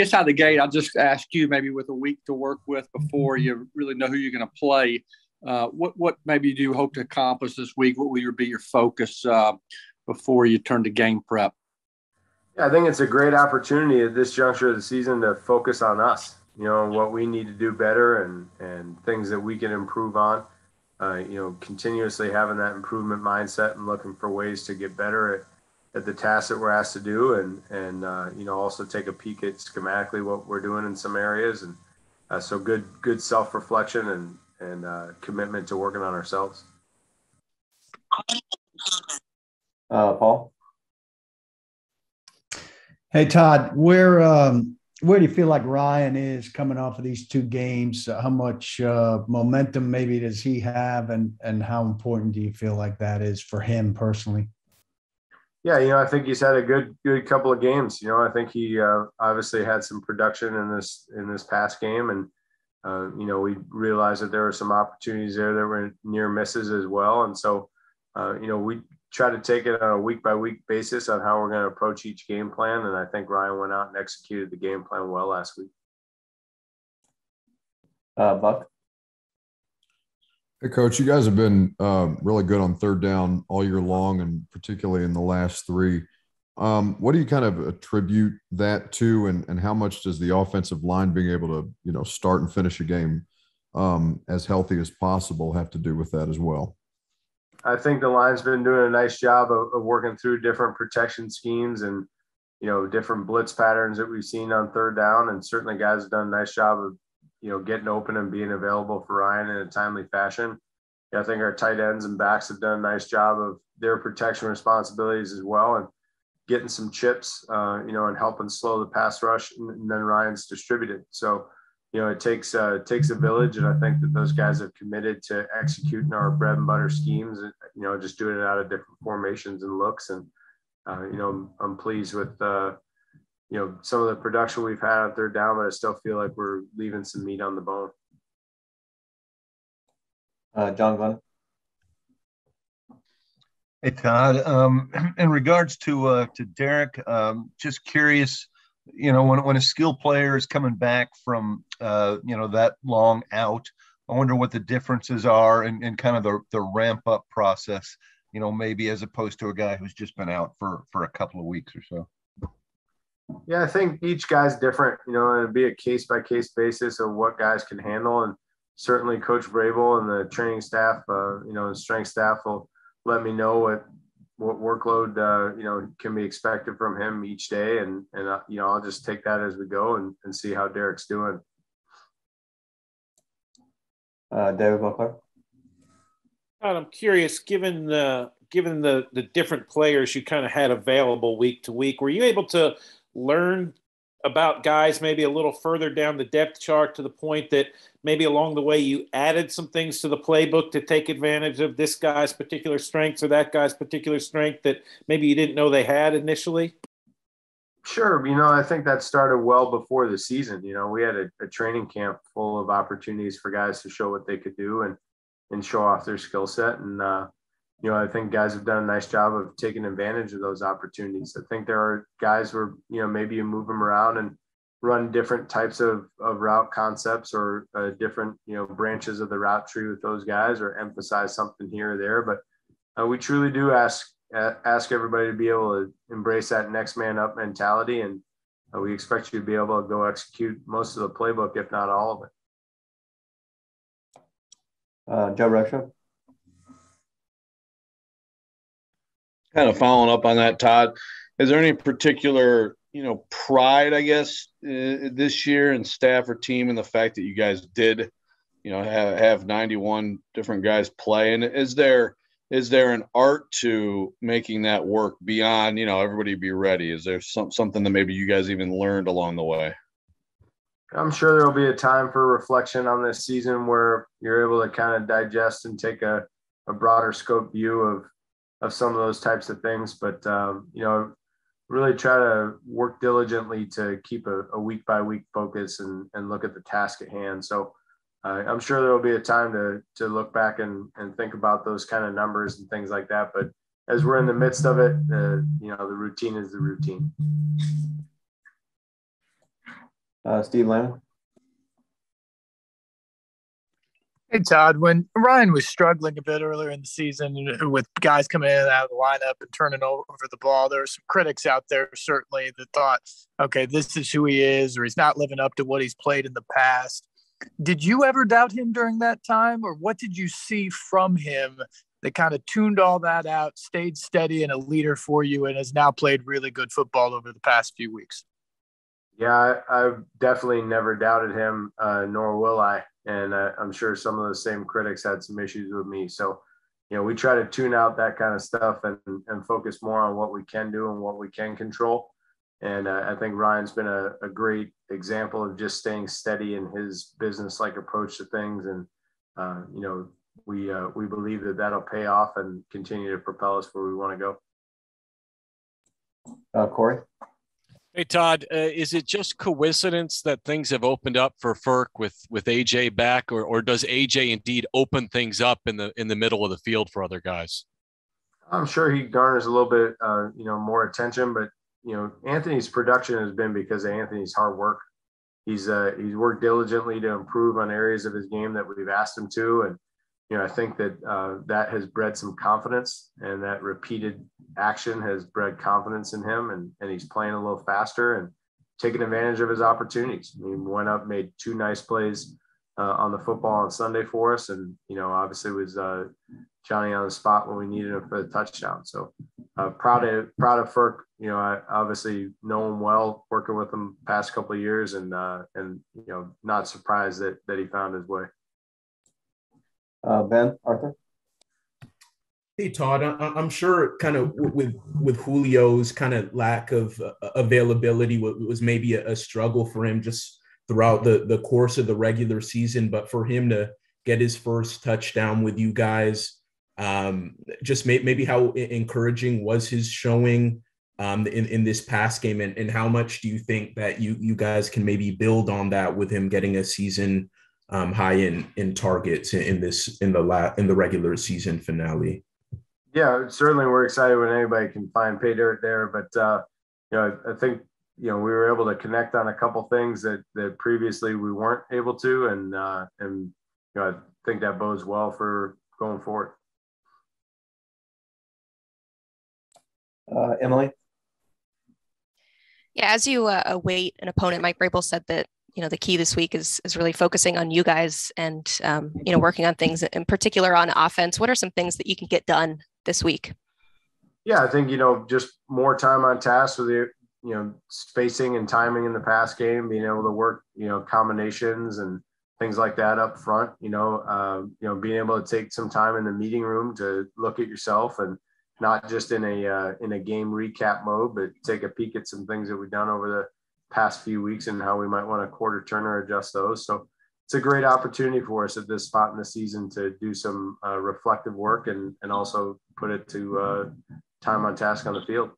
guess out of the gate, I'll just ask you maybe with a week to work with before you really know who you're going to play, what maybe do you hope to accomplish this week? What will be your focus before you turn to game prep? Yeah, I think it's a great opportunity at this juncture of the season to focus on us, you know, what we need to do better and things that we can improve on, you know, continuously having that improvement mindset and looking for ways to get better at the tasks that we're asked to do and you know, also take a peek at schematically what we're doing in some areas. And so good self-reflection and commitment to working on ourselves. Paul? Hey, Todd, where do you feel like Ryan is coming off of these two games? How much momentum maybe does he have, and how important do you feel like that is for him personally? Yeah, you know, I think he's had a good couple of games. You know, I think he obviously had some production in this past game, and you know, we realized that there were some opportunities there that were near misses as well. And so, you know, we try to take it on a week-by-week basis on how we're going to approach each game plan. And I think Ryan went out and executed the game plan well last week. Buck? Hey, Coach, you guys have been really good on third down all year long, and particularly in the last three. What do you kind of attribute that to, and how much does the offensive line being able to, you know, start and finish a game as healthy as possible have to do with that as well? I think the line's been doing a nice job of working through different protection schemes and, you know, different blitz patterns that we've seen on third down. And certainly guys have done a nice job of, you know, getting open and being available for Ryan in a timely fashion. I think our tight ends and backs have done a nice job of their protection responsibilities as well, and getting some chips, you know, and helping slow the pass rush, and then Ryan's distributed. So, you know, it takes a village, and I think that those guys have committed to executing our bread and butter schemes, you know, just doing it out of different formations and looks. And, you know, I'm pleased with, you know, some of the production we've had on third down, but I still feel like we're leaving some meat on the bone. John Glenn. Hey, Todd, in regards to Derek, just curious, you know, when a skilled player is coming back from, you know, that long out, I wonder what the differences are in kind of the ramp up process, you know, maybe as opposed to a guy who's just been out for a couple of weeks or so. Yeah, I think each guy's different, you know, and it'd be a case-by-case basis of what guys can handle. And certainly Coach Vrabel and the training staff, you know, the strength staff will let me know what workload, you know, can be expected from him each day. And you know, I'll just take that as we go and see how Derek's doing. David Buckler? I'm curious, given the different players you kind of had available week to week, were you able to learn about guys maybe a little further down the depth chart to the point that maybe along the way you added some things to the playbook to take advantage of this guy's particular strengths or that guy's particular strength that maybe you didn't know they had initially? Sure. You know, I think that started well before the season. You know, we had a training camp full of opportunities for guys to show what they could do and show off their skill set. And, you know, I think guys have done a nice job of taking advantage of those opportunities. I think there are guys where, you know, maybe you move them around and run different types of route concepts or different, you know, branches of the route tree with those guys, or emphasize something here or there. But we truly do ask everybody to be able to embrace that next man up mentality. And we expect you to be able to go execute most of the playbook, if not all of it. Joe Russia. Kind of following up on that, Todd, is there any particular, you know, pride, I guess, this year in staff or team in the fact that you guys did, you know, have 91 different guys play? And is there an art to making that work beyond, you know, everybody be ready? Is there something that maybe you guys even learned along the way? I'm sure there'll be a time for reflection on this season where you're able to kind of digest and take a broader scope view of some of those types of things, but you know, really try to work diligently to keep a week by week focus and look at the task at hand. So I'm sure there'll be a time to look back and think about those kind of numbers and things like that. But as we're in the midst of it, you know, the routine is the routine. Steve Lamb. Hey, Todd, when Ryan was struggling a bit earlier in the season with guys coming in and out of the lineup and turning over the ball, there were some critics out there certainly that thought, okay, this is who he is, or he's not living up to what he's played in the past. Did you ever doubt him during that time, or what did you see from him that kind of tuned all that out, stayed steady and a leader for you, and has now played really good football over the past few weeks? Yeah, I've definitely never doubted him, nor will I. And I'm sure some of the same critics had some issues with me. So, you know, we try to tune out that kind of stuff and focus more on what we can do and what we can control. And I think Ryan's been a great example of just staying steady in his business-like approach to things. And, you know, we believe that that'll pay off and continue to propel us where we want to go. Corey? Hey, Todd, is it just coincidence that things have opened up for FERC with AJ back, or does AJ indeed open things up in the middle of the field for other guys? I'm sure he garners a little bit, you know, more attention, but, you know, Anthony's production has been because of Anthony's hard work. He's worked diligently to improve on areas of his game that we've asked him to. And, you know, I think that that has bred some confidence, and that repeated action has bred confidence in him, and he's playing a little faster and taking advantage of his opportunities. I mean, went up, made two nice plays on the football on Sunday for us. And, you know, obviously was Johnny on the spot when we needed him for the touchdown. So proud of FERC, you know, I obviously know him well, working with him past couple of years, and, you know, not surprised that he found his way. Ben, Arthur. Hey, Todd, I'm sure kind of with Julio's kind of lack of availability was maybe a struggle for him just throughout the course of the regular season, but for him to get his first touchdown with you guys, just maybe how encouraging was his showing in this past game, and how much do you think that you guys can maybe build on that with him getting a season high in targets in the regular season finale? Yeah, certainly we're excited when anybody can find pay dirt there. But, you know, I think, you know, we were able to connect on a couple things that previously we weren't able to. And you know, I think that bodes well for going forward. Emily? Yeah, as you await an opponent, Mike Vrabel said that, you know, the key this week is really focusing on you guys and, you know, working on things in particular on offense. What are some things that you can get done this week? Yeah, I think, you know, just more time on task with the, you know, spacing and timing in the pass game, being able to work, you know, combinations and things like that up front, you know, being able to take some time in the meeting room to look at yourself, and not just in a game recap mode, but take a peek at some things that we've done over the past few weeks and how we might want to quarter turn or adjust those. So it's a great opportunity for us at this spot in the season to do some reflective work and also put it to time on task on the field.